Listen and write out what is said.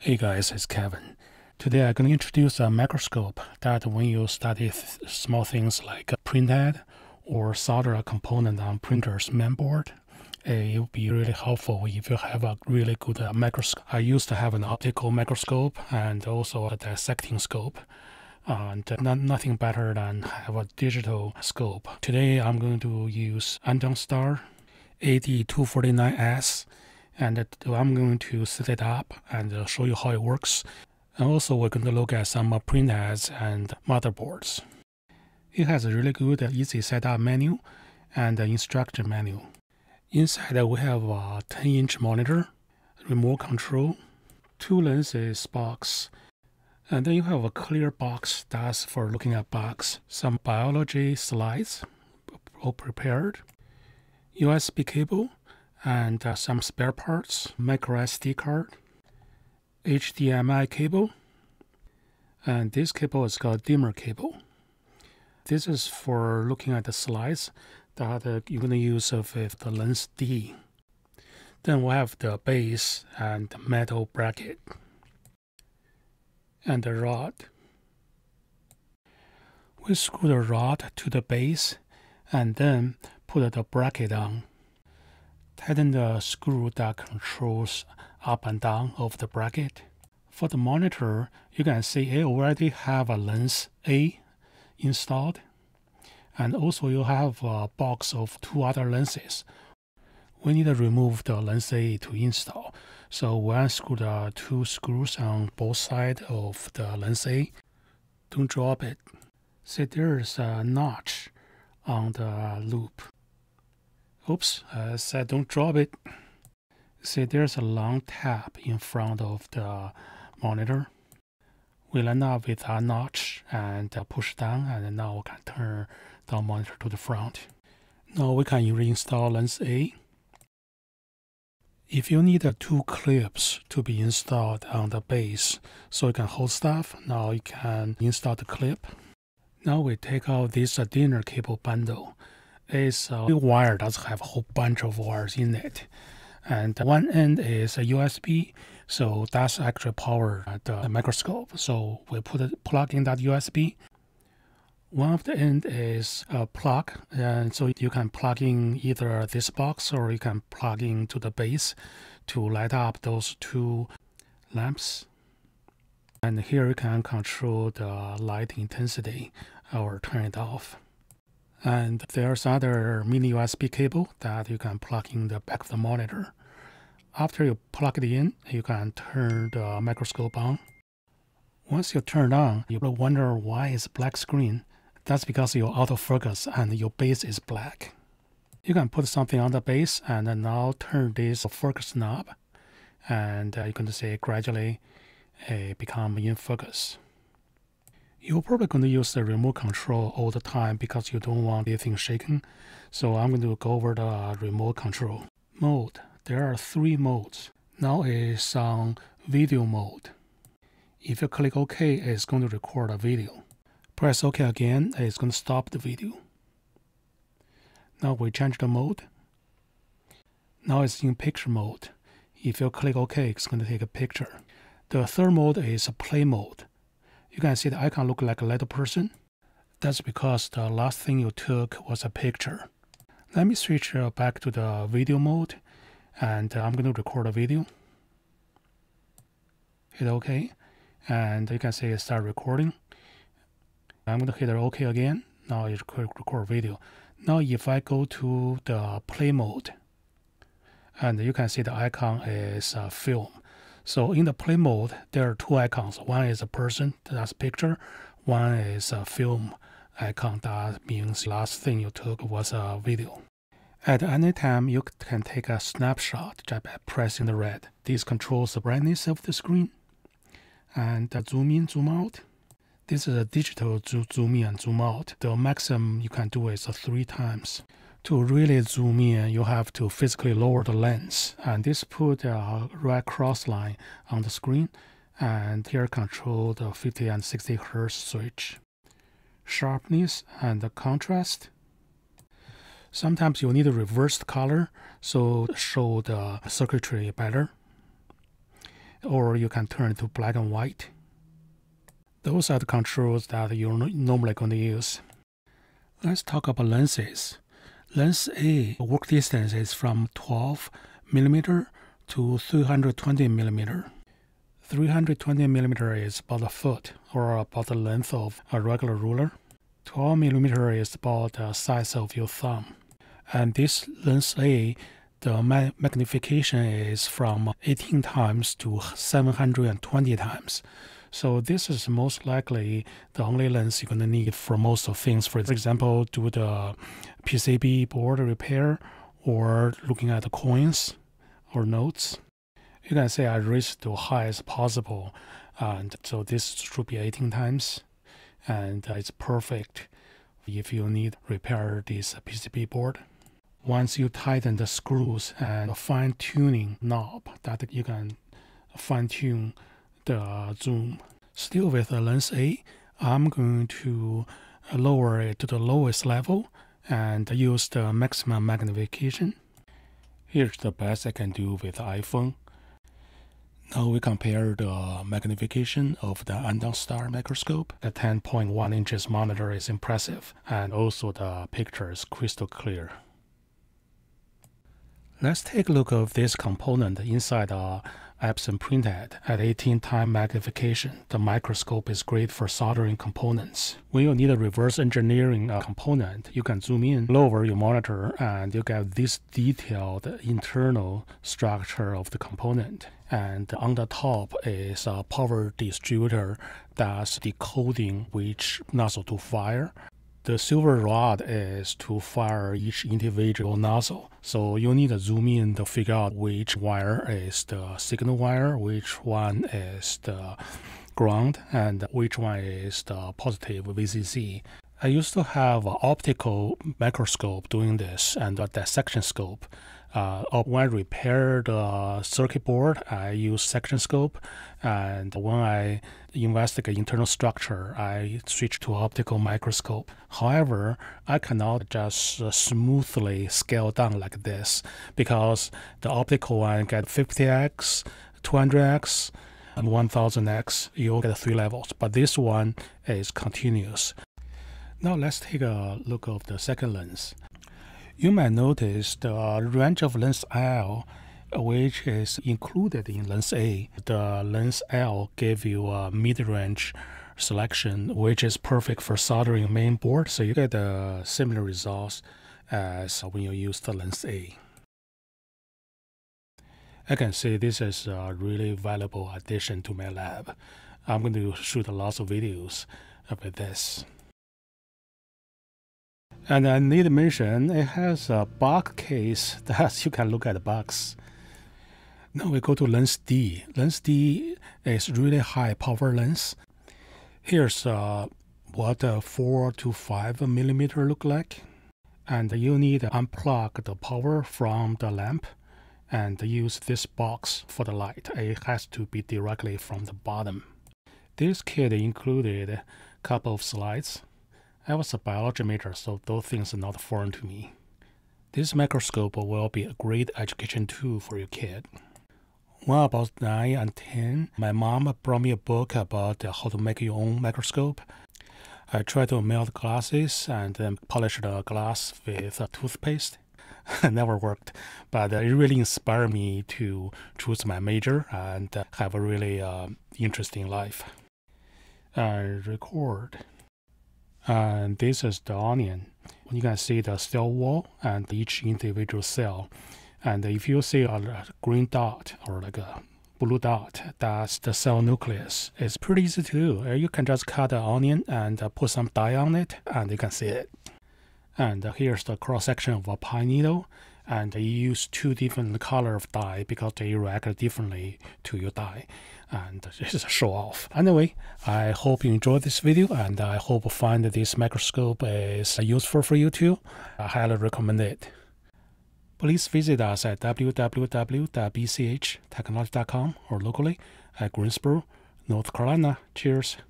Hey guys, it's Kevin. Today I'm going to introduce a microscope that when you study small things like printhead or solder a component on printer's mainboard, it will be really helpful if you have a really good microscope. I used to have an optical microscope and also a dissecting scope, and nothing better than have a digital scope. Today I'm going to use Andonstar AD249S. And I'm going to set it up and show you how it works. And also we're going to look at some printheads and motherboards. It has a really good easy setup menu and instruction menu. Inside we have a 10-inch monitor, remote control, two lenses box, and then you have a clear box that's for looking at bugs, some biology slides all prepared, USB cable, and some spare parts, micro SD card, HDMI cable, and this cable is called dimmer cable. This is for looking at the slides that you're going to use with the lens D. Then we'll have the base and metal bracket and the rod. We screw the rod to the base and then put the bracket on. Tighten the screw that controls up and down of the bracket. For the monitor, you can see it already have a lens A installed, and also you have a box of two other lenses. We need to remove the lens A to install, so we unscrew the two screws on both sides of the lens A. Don't drop it. See, there is a notch on the loop. Oops, I said don't drop it. See, there's a long tab in front of the monitor. We line up with a notch and push down, and now we can turn the monitor to the front. Now we can reinstall lens A. If you need two clips to be installed on the base so you can hold stuff, now you can install the clip. Now we take out this dinner cable bundle. It's a wire that have a whole bunch of wires in it, and one end is a USB, so that's actually power the microscope. So we plug in that USB. One of the end is a plug, and so you can plug in either this box or you can plug into the base to light up those two lamps. And here you can control the light intensity or turn it off. And there's other mini USB cable that you can plug in the back of the monitor. After you plug it in, you can turn the microscope on. Once you turn it on, you will wonder why it's black screen. That's because you're out of focus and your base is black. You can put something on the base and now turn this focus knob, and you can see gradually become in focus. You're probably going to use the remote control all the time because you don't want anything shaking. So I'm going to go over the remote control. Mode. There are three modes. Now it's on video mode. If you click OK, it's going to record a video. Press OK again, it's going to stop the video. Now we change the mode. Now it's in picture mode. If you click OK, it's going to take a picture. The third mode is play mode. You can see the icon look like a little person. That's because the last thing you took was a picture. Let me switch back to the video mode, and I'm going to record a video. Hit OK, and you can see it start recording. I'm going to hit OK again. Now it record video. Now if I go to the play mode, and you can see the icon is film. So in the play mode, there are two icons. One is a person, that's a picture. One is a film icon, that means the last thing you took was a video. At any time, you can take a snapshot just by pressing the red. This controls the brightness of the screen. And zoom in, zoom out. This is a digital zoom in and zoom out. The maximum you can do is 3 times. To really zoom in, you have to physically lower the lens, and this put a right cross line on the screen, and here control the 50 and 60 Hz switch. Sharpness and the contrast. Sometimes you need a reversed color, so show the circuitry better. or you can turn it to black and white. Those are the controls that you're normally going to use. Let's talk about lenses. Lens A work distance is from 12mm to 320mm. 320mm is about a foot, or about the length of a regular ruler. 12mm is about the size of your thumb. And this lens A, the magnification is from 18 times to 720 times. So this is most likely the only lens you're going to need for most of things. For example, do the PCB board repair, or looking at the coins or notes. You can say I raise to high as possible, and so this should be 18 times, and it's perfect if you need repair this PCB board. Once you tighten the screws and fine-tuning knob, that you can fine-tune the zoom. Still with the lens A, I'm going to lower it to the lowest level and use the maximum magnification. Here's the best I can do with the iPhone. Now we compare the magnification of the Andonstar microscope. The 10.1 inches monitor is impressive, and also the picture is crystal clear. Let's take a look at this component inside the Epson printhead at 18x magnification. The microscope is great for soldering components. When you need a reverse engineering a component, you can zoom in, lower your monitor, and you get this detailed internal structure of the component. And on the top is a power distributor that's decoding which nozzle to fire. The silver rod is to fire each individual nozzle, so you need to zoom in to figure out which wire is the signal wire, which one is the ground, and which one is the positive VCC. I used to have an optical microscope doing this and a dissection scope. When I repaired the circuit board, I use section scope, and when I investigate internal structure, I switch to optical microscope. However, I cannot just smoothly scale down like this, because the optical one get 50x, 200x, and 1000x. You'll get 3 levels, but this one is continuous. Now let's take a look at the second lens. You might notice the range of lens L, which is included in lens A. The lens L gives you a mid-range selection, which is perfect for soldering main board, so you get the similar results as when you use the lens A. I can say this is a really valuable addition to my lab. I'm going to shoot lots of videos about this. And I need to mention, it has a box case that you can look at the box. Now we go to lens D. Lens D is really high power lens. Here's what a 4 to 5mm look like. And you need to unplug the power from the lamp and use this box for the light. It has to be directly from the bottom. This kit included a couple of slides. I was a biology major, so those things are not foreign to me. This microscope will be a great education tool for your kid. When about 9 and 10, my mom brought me a book about how to make your own microscope. I tried to melt glasses and then polish the glass with a toothpaste. It never worked, but it really inspired me to choose my major and have a really interesting life. Record. And this is the onion. You can see the cell wall and each individual cell. And if you see a green dot or like a blue dot, that's the cell nucleus. It's pretty easy to do. You can just cut the onion and put some dye on it, and you can see it. And here's the cross section of a pine needle. And you use 2 different color of dye because they react differently to your dye, and this is a show off. Anyway, I hope you enjoyed this video, and I hope you find this microscope is useful for you too. I highly recommend it. Please visit us at www.bchtechnologies.com or locally at Greensboro, North Carolina. Cheers.